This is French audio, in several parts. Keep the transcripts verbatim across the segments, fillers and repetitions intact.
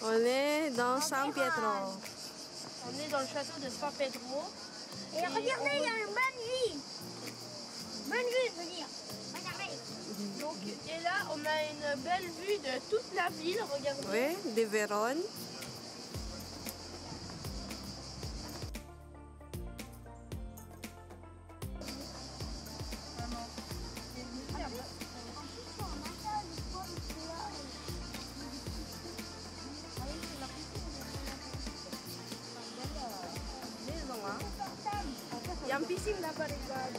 On est dans San Pietro. On est dans le château de San Pietro. Et, et regardez, il on... y a une bonne vue. Bonne vue, je veux dire. Regardez. Donc, et là, on a une belle vue de toute la ville. Regardez. Oui, de Vérone. Il y a une piscine là-bas, regarde.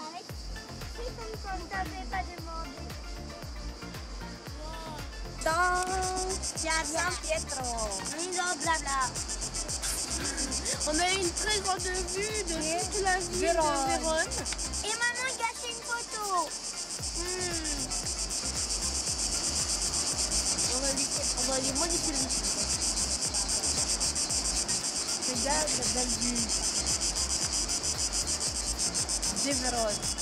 Avec c'est comme on t'avait pas demandé. Dans Piazzale San Pietro. Non, blabla. On a eu une très grande vue de toute la ville de Vérone. Et maman a fait une photo. Hmm. On va lui, on va lui modifier. Regarde la belle vue de Vérone.